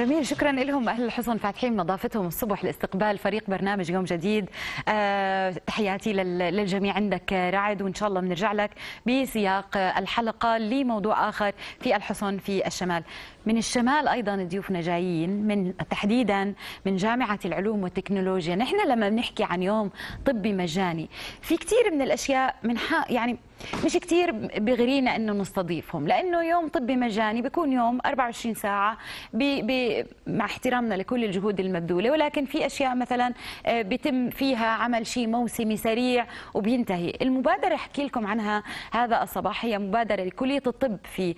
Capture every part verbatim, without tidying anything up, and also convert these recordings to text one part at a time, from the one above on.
جميل، شكرا لهم أهل الحصن فاتحين نظافتهم الصبح لاستقبال فريق برنامج يوم جديد. أه تحياتي للجميع. عندك رعد، وإن شاء الله بنرجع لك بسياق الحلقة لموضوع آخر في الحصن في الشمال. من الشمال أيضا ضيوفنا جايين من تحديدا من جامعة العلوم والتكنولوجيا. نحن لما بنحكي عن يوم طبي مجاني في كثير من الأشياء من حق يعني مش كثير بغرينا انه نستضيفهم، لانه يوم طبي مجاني بيكون يوم أربعة وعشرين ساعه بي بي مع احترامنا لكل الجهود المبذوله، ولكن في اشياء مثلا بيتم فيها عمل شيء موسمي سريع وبينتهي. المبادره احكي لكم عنها هذا الصباح، هي مبادره لكليه الطب في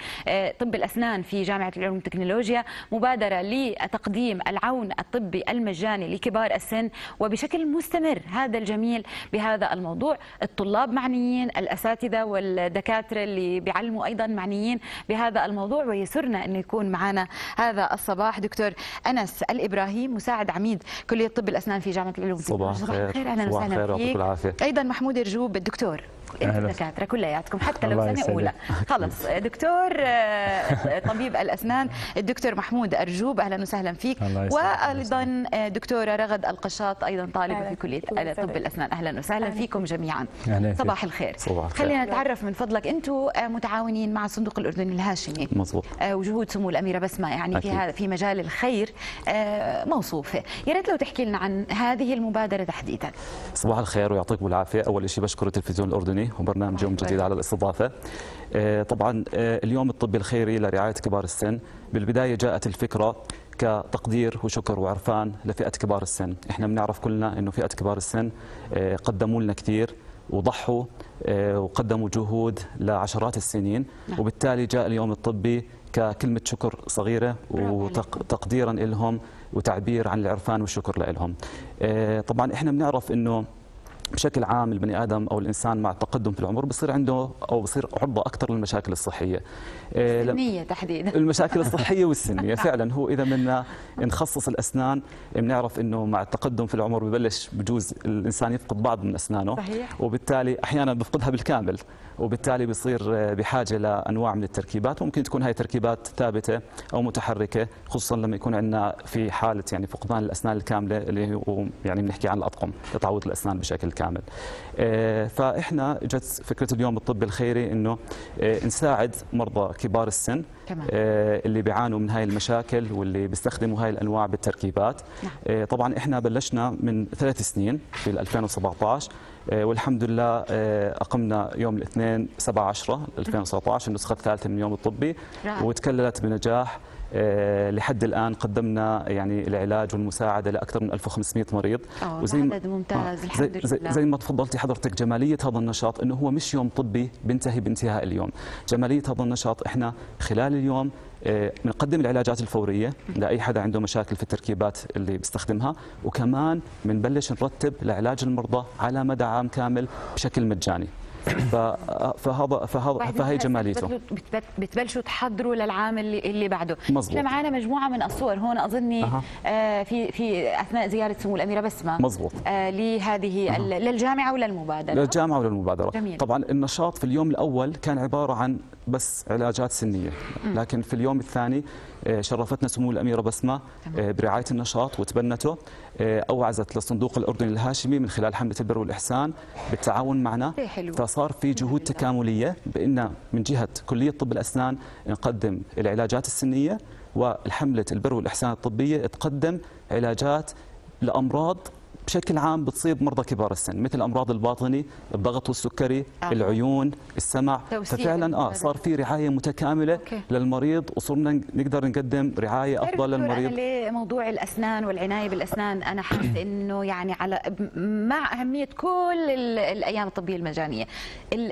طب الاسنان في جامعه العلوم والتكنولوجيا، مبادره لتقديم العون الطبي المجاني لكبار السن وبشكل مستمر. هذا الجميل بهذا الموضوع، الطلاب معنيين، الاساتذه والدكاترة اللي بيعلموا أيضا معنيين بهذا الموضوع، ويسرنا أنه يكون معنا هذا الصباح دكتور أنس الإبراهيم مساعد عميد كلية طب الأسنان في جامعة العلوم. صباح خير. أهلا وسهلا فيك. أيضا محمود رجوب الدكتور، الدكاترة كلياتكم حتى لو سنة أولى خلص. دكتور طبيب الأسنان الدكتور محمود رجوب، أهلا وسهلا فيك. وأيضا دكتورة رغد القشاط، أيضا طالبة في كلية طب الأسنان، أهلا وسهلا فيكم جميعا. صباح الخير. خلينا نتعرف من فضلك، أنتم متعاونين مع الصندوق الاردني الهاشمي. مظبوط. وجهود سمو الأميرة بسمة يعني في هذا في مجال الخير موصوفة، يا ريت لو تحكي لنا عن هذه المبادرة تحديدا. صباح الخير ويعطيكم العافية. أول شيء بشكر التلفزيون الأردني وبرنامج يوم جديد على الاستضافة. طبعا اليوم الطبي الخيري لرعاية كبار السن، بالبداية جاءت الفكرة كتقدير وشكر وعرفان لفئة كبار السن. احنا بنعرف كلنا انه فئة كبار السن قدموا لنا كثير وضحوا وقدموا جهود لعشرات السنين، وبالتالي جاء اليوم الطبي ككلمة شكر صغيرة وتقديرا لهم وتعبير عن العرفان والشكر لهم. طبعا احنا بنعرف انه بشكل عام البني ادم او الانسان مع التقدم في العمر بصير عنده او بصير عرضه اكثر للمشاكل الصحيه. السنيه تحديدا. المشاكل الصحيه والسنيه فعلا. هو اذا بدنا نخصص الاسنان بنعرف انه مع التقدم في العمر ببلش بجوز الانسان يفقد بعض من اسنانه. صحيح. وبالتالي احيانا بفقدها بالكامل، وبالتالي بصير بحاجه لانواع من التركيبات، وممكن تكون هاي تركيبات ثابته او متحركه، خصوصا لما يكون عندنا في حاله يعني فقدان الاسنان الكامله اللي هو يعني بنحكي عن الاطقم، تعويض الاسنان بشكل كامل. كامل. فاحنا جت فكره اليوم الطبي الخيري انه نساعد مرضى كبار السن اللي بيعانوا من هاي المشاكل واللي بيستخدموا هاي الانواع بالتركيبات. طبعا احنا بلشنا من ثلاث سنين في ألفين وسبعطعش، والحمد لله اقمنا يوم الاثنين سبعة عشرة ألفين وسبعطعش النسخه الثالثه من يوم الطبي، وتكللت بنجاح. لحد الآن قدمنا يعني العلاج والمساعدة لأكثر من ألف وخمسمئة مريض. وزي عدد ممتاز الحمد لله. زي, زي ما تفضلتي حضرتك، جمالية هذا النشاط أنه هو مش يوم طبي بنتهي بانتهاء اليوم. جمالية هذا النشاط إحنا خلال اليوم بنقدم العلاجات الفورية لأي حدا عنده مشاكل في التركيبات اللي بيستخدمها، وكمان بنبلش نرتب لعلاج المرضى على مدى عام كامل بشكل مجاني. فهذا فهذا فهي جماليته. بتبلشوا تحضروا للعام اللي اللي بعده. مظبوط. احنا معانا مجموعه من الصور هون اظني أه. آه في في اثناء زياره سمو الاميره بسمه. مظبوط. آه لهذه أه. للجامعه وللمبادره. للجامعه وللمبادره. جميل. طبعا النشاط في اليوم الاول كان عباره عن بس علاجات سنيه، لكن في اليوم الثاني شرفتنا سمو الأميرة بسمة برعاية النشاط وتبنته، أوعزت للصندوق الأردني الهاشمي من خلال حملة البر والإحسان بالتعاون معنا. فصار في جهود تكاملية بأن من جهة كلية طب الأسنان نقدم العلاجات السنية، والحملة البر والإحسان الطبية تقدم علاجات لأمراض بشكل عام بتصيب مرضى كبار السن، مثل الامراض الباطني، الضغط والسكري، آه. العيون، السمع. ففعلا اه صار في رعايه متكامله. أوكي. للمريض، وصرنا نقدر نقدم رعايه افضل للمريض. ليه موضوع الاسنان والعنايه بالاسنان انا حاسس انه يعني على مع اهميه كل الايام الطبيه المجانيه،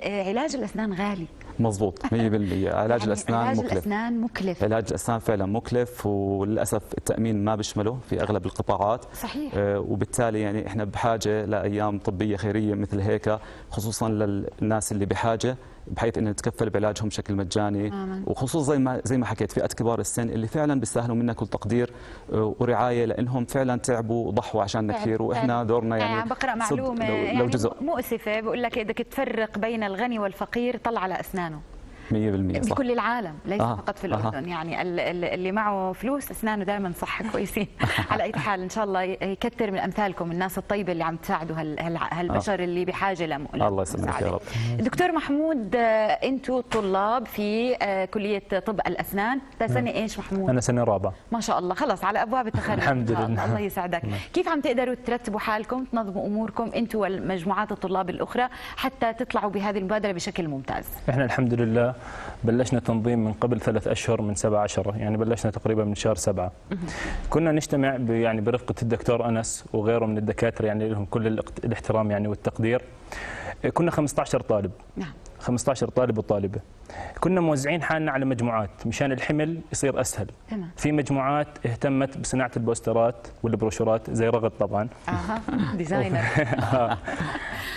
علاج الاسنان غالي. مظبوط مئة بالمئة. علاج الاسنان مكلف. علاج الاسنان مكلف. علاج الاسنان فعلا مكلف، وللاسف التامين ما بيشمله في اغلب القطاعات. صحيح. آه وبالتالي يعني احنا بحاجه لايام طبيه خيريه مثل هيك، خصوصا للناس اللي بحاجه، بحيث انه نتكفل بعلاجهم بشكل مجاني، وخصوصا زي ما زي ما حكيت فئه كبار السن اللي فعلا بيستاهلوا منا كل تقدير ورعايه، لانهم فعلا تعبوا وضحوا عشاننا كثير، واحنا دورنا يعني. يعني بقرا معلومه لو, لو يعني مؤسفه، بقول لك بدك تفرق بين الغني والفقير طلع على اسنانه. مية بالمية صح. بكل العالم ليس آه. فقط في الأردن آه. يعني اللي معه فلوس أسنانه دائما صح كويسين. على أي حال إن شاء الله يكثر من أمثالكم الناس الطيبة اللي عم تساعدوا هالبشر آه. اللي بحاجة لهم. الله يسلمك يا رب. دكتور محمود، أنتوا طلاب في كلية طب الأسنان، سنة إيش محمود؟ أنا سنة رابعة. ما شاء الله خلاص على أبواب التخرج. الحمد لله. الله يسعدك. كيف عم تقدروا ترتبوا حالكم، تنظموا أموركم أنتوا والمجموعات الطلاب الأخرى حتى تطلعوا بهذه المبادرة بشكل ممتاز؟ إحنا الحمد لله بلشنا تنظيم من قبل ثلاث أشهر، من سبعة عشر يعني بلشنا تقريبا من شهر سبعة. كنا نجتمع يعني برفقة الدكتور أنس وغيره من الدكاترة، يعني لهم كل الاحترام يعني والتقدير. كنا خمسة عشر طالب. نعم. خمسة عشر طالب وطالبة. كنا موزعين حالنا على مجموعات مشان الحمل يصير أسهل. تمام. في مجموعات اهتمت بصناعة البوسترات والبروشورات زي رغد طبعا. اها ديزاينر.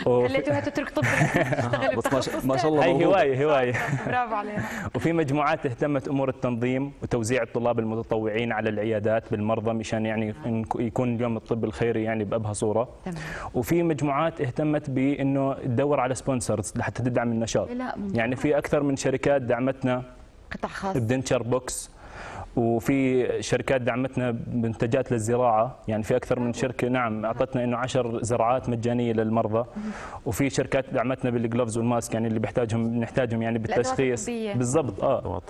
خليتوها تترك طب تشتغل بتخصص. ما شاء الله هي هواية هواية. برافو عليها. وفي مجموعات اهتمت أمور التنظيم وتوزيع الطلاب المتطوعين على العيادات بالمرضى مشان يعني يكون اليوم الطب الخيري يعني بأبهى صورة. تمام. وفي مجموعات اهتمت بأنه تدور على سبونسرز لحتى تدعم النشاط. يعني في أكثر من شركات دعمتنا، قطاع خاص Adventure Box، وفي شركات دعمتنا بمنتجات للزراعة، يعني في أكثر من شركة نعم أعطتنا إنه عشر زراعات مجانية للمرضى، وفي شركات دعمتنا بالجلوفز والماسك يعني اللي بيحتاجهم نحتاجهم يعني بالتشخيص بالضبط. آه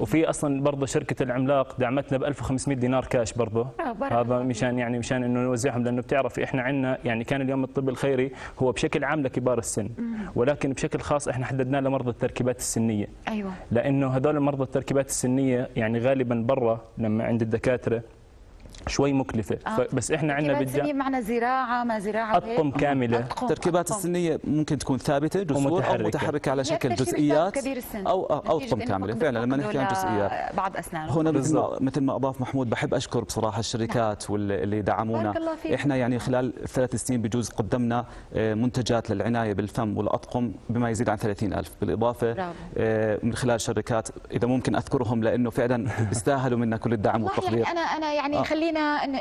وفي أصلا برضه شركة العملاق دعمتنا ب ألف وخمسمية دينار كاش برضه، هذا مشان يعني مشان إنه نوزعهم، لأنه بتعرف إحنا عندنا يعني كان اليوم الطب الخيري هو بشكل عام لكبار السن، ولكن بشكل خاص إحنا حددناه لمرضى التركيبات السنية. أيوه. لأنه هذول المرضى التركيبات السنية يعني غالبا برا لما عند الدكاتره شوي مكلفه. آه. بس احنا عندنا بالجامعه معنا زراعه ما زراعه اطقم كامله. أطقم. التركيبات أطقم. السنيه ممكن تكون ثابته جسور ومتحركة. او متحركه على شكل جزئيات او او اطقم كامله فعلا. لما نحكي عن جزئيات بعض اسنان هنا بالضبط مثل ما اضاف محمود، بحب اشكر بصراحه الشركات واللي دعمونا. احنا يعني خلال ثلاث سنين بجوز قدمنا منتجات للعنايه بالفم والاطقم بما يزيد عن ثلاثين ألف، بالاضافه برابو. من خلال شركات اذا ممكن اذكرهم لانه فعلا استاهلوا منا كل الدعم والتقدير. انا انا يعني آه. خلينا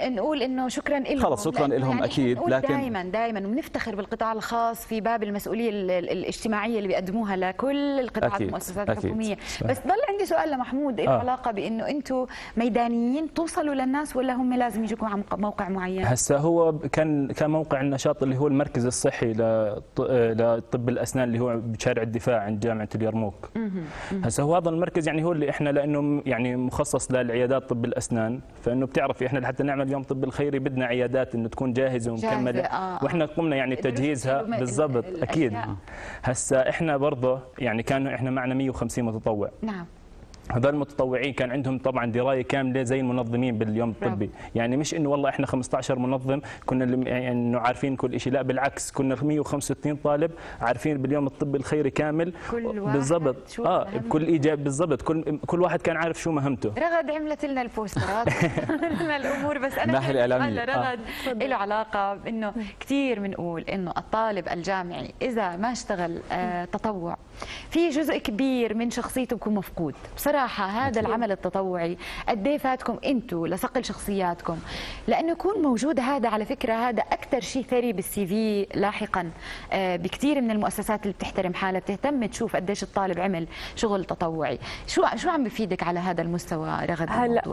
نقول انه شكرا لهم. خلص شكرا لهم يعني اكيد، لكن دائما دائما بنفتخر بالقطاع الخاص في باب المسؤوليه الاجتماعيه اللي بيقدموها لكل القطاعات والمؤسسات الحكوميه. بس ضل عندي سؤال لمحمود له آه. علاقه بانه انتم ميدانيين توصلوا للناس ولا هم لازم يجيكم على موقع معين؟ هسه هو كان كان موقع النشاط اللي هو المركز الصحي لطب الاسنان اللي هو بشارع الدفاع عند جامعه اليرموك. هسه هو هذا المركز يعني هو اللي احنا لانه يعني مخصص للعيادات طب الاسنان، فانه بتعرف احنا حتى نعمل يوم طب الخيري بدنا عيادات انه تكون جاهزه ومكمله. آه. واحنا قمنا يعني تجهيزها بالضبط اكيد. هسه احنا برضه يعني كانوا احنا معنا مية وخمسين متطوع. نعم. هذول المتطوعين كان عندهم طبعا درايه كامله زي المنظمين باليوم الطبي، يعني مش انه والله احنا خمسة عشر منظم كنا يعني انه عارفين كل شيء، لا بالعكس كنا مية وخمسة وستين طالب عارفين باليوم الطبي الخيري كامل بالضبط. اه بكل ايجاب بالضبط، كل كل واحد كان عارف شو مهمته. رغد عملت لنا البوسترات لنا الامور. بس انا على رغد آه. له علاقه انه كثير بنقول انه الطالب الجامعي اذا ما اشتغل آه تطوع في جزء كبير من شخصيته بكون مفقود بصراحه. هذا العمل التطوعي قد ايه فاتكم انتم لصقل شخصياتكم، لانه يكون موجود هذا على فكره هذا اكثر شيء ثري بالسي في لاحقا بكثير من المؤسسات اللي بتحترم حالها بتهتم تشوف قديش الطالب عمل شغل تطوعي. شو شو عم بفيدك على هذا المستوى رغد؟ هلا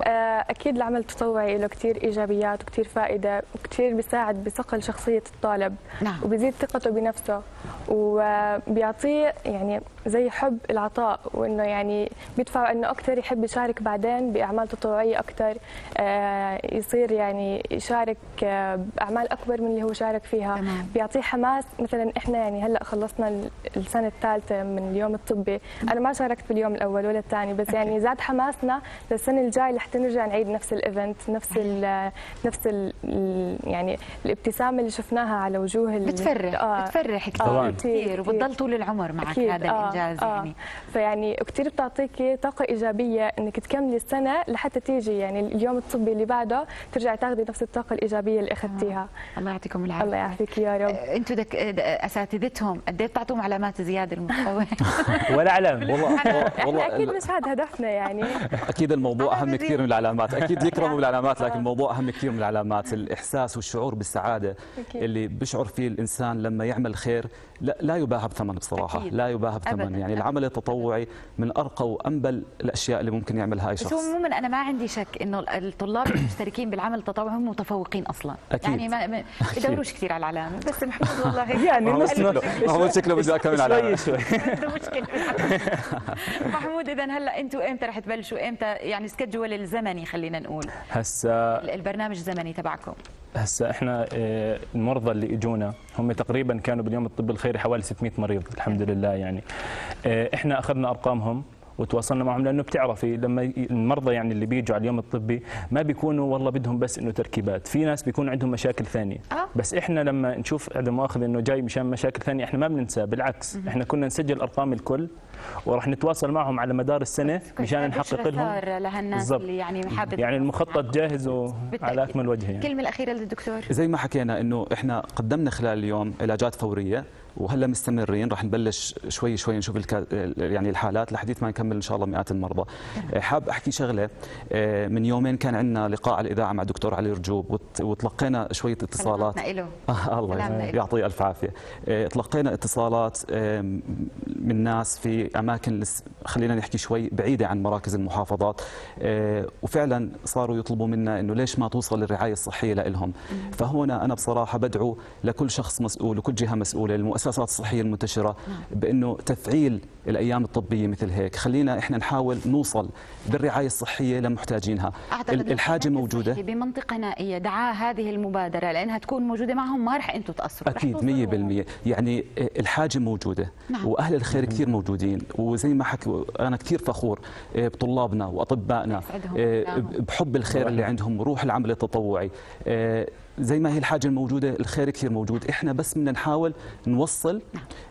اكيد العمل التطوعي له كثير ايجابيات وكثير فائده وكثير بيساعد بصقل شخصيه الطالب. نعم. وبيزيد ثقته بنفسه وبيعطيه يعني زي حب العطاء وانه يعني بيدفع انه اكثر يحب يشارك بعدين باعمال تطوعيه اكثر، آه يصير يعني يشارك آه باعمال اكبر من اللي هو شارك فيها. تمام. بيعطيه حماس. مثلا احنا يعني هلا خلصنا السنه الثالثه من اليوم الطبي. مم. انا ما شاركت باليوم الاول ولا الثاني بس يعني زاد حماسنا للسنه الجايه لحتى نرجع نعيد نفس الايفنت، نفس ال نفس ال يعني الابتسامه اللي شفناها على وجوه بتفرح. آه بتفرح آه كثير وبتضل طول العمر معك هذا آه الانجاز. آه يعني فيعني كثير بتعطيكي طاقه ايجابيه انك تكملي السنه لحتى تيجي يعني اليوم الطبي اللي بعده ترجعي تاخذي نفس الطاقه الايجابيه اللي اخذتيها. آه. الله يعطيكم العافيه. الله يعافيك يا رب. انتم اساتذتهم قد ايه بتعطوهم علامات زياده المستوى؟ ولا علامه والله والله اكيد مش هذا هدفنا يعني. اكيد الموضوع اهم كثير من العلامات، اكيد يكرموا بالعلامات لكن الموضوع اهم كثير من العلامات، الاحساس والشعور بالسعاده اللي بيشعر فيه الانسان لما يعمل خير لا, لا يباهى بثمن بصراحه. أكيد. لا يباهى بثمن. جدا. يعني العمل التطوعي من ارقى وانبل الاشياء اللي ممكن يعملها اي شخص. بس عموما انا ما عندي شك انه الطلاب المشتركين بالعمل التطوعي هم متفوقين اصلا. أكيد. يعني ما بدوروش كثير على العلامه. بس محمود والله يعني محمود شكله بده اكمل على شوي مشكله. محمود اذا هلا انتم امتى رح تبلشوا؟ امتى يعني سكجول الزمني خلينا نقول؟ هسا البرنامج الزمني تبعكم هسا احنا المرضى اللي اجونا هم تقريبا كانوا باليوم الطب الخيري حوالي ستمئة مريض الحمد لله. يعني احنا اخذنا ارقامهم وتواصلنا معهم، لانه بتعرفي لما المرضى يعني اللي بيجوا على اليوم الطبي ما بيكونوا والله بدهم بس انه تركيبات، في ناس بيكون عندهم مشاكل ثانيه، بس احنا لما نشوف عدم مؤاخذه انه جاي مشان مشاكل ثانيه احنا ما بننساه، بالعكس احنا كنا نسجل ارقام الكل وراح نتواصل معهم على مدار السنه مشان نحقق لهم لهالناس اللي يعني محابط. يعني المخطط جاهز وعلى اكمل وجه. يعني الكلمه الاخيره للدكتور. زي ما حكينا انه احنا قدمنا خلال اليوم علاجات فوريه وهلا مستمرين، رح نبلش شوي شوي نشوف الكا... يعني الحالات لحديث ما نكمل ان شاء الله مئات المرضى. حاب احكي شغله، من يومين كان عندنا لقاء على الاذاعه مع الدكتور علي رجوب وت... وتلقينا شويه اتصالات آه الله يعطيه الف عافيه. تلقينا اتصالات من ناس في اماكن لس... خلينا نحكي شوي بعيده عن مراكز المحافظات، وفعلا صاروا يطلبوا منا انه ليش ما توصل الرعايه الصحيه لهم. فهنا انا بصراحه بدعو لكل شخص مسؤول وكل جهه مسؤوله للمؤسسات المؤسسات الصحية المنتشرة بأنه تفعيل الأيام الطبية مثل هيك. خلينا إحنا نحاول نوصل بالرعاية الصحية لمحتاجينها. الحاجة موجودة بمنطقة نائية دعاء هذه المبادرة لأنها تكون موجودة معهم، ما رح أنتوا تأثروا أكيد مئة بالمئة. يعني الحاجة موجودة نعم. وأهل الخير كثير موجودين، وزي ما حكي أنا كثير فخور بطلابنا وأطبائنا بحب الخير اللي عندهم وروح العمل التطوعي. زي ما هي الحاجة الموجودة الخير كثير موجود، إحنا بس بدنا نحاول نوصل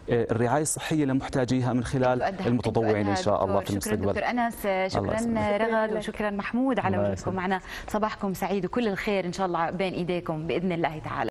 الرعاية الصحية لمحتاجيها من خلال المتطوعين إن شاء الله في المستقبل. شكرا دكتور أنس، شكرا رغد، وشكرا محمود على وجودكم معنا. صباحكم سعيد وكل الخير إن شاء الله بين إيديكم بإذن الله تعالى.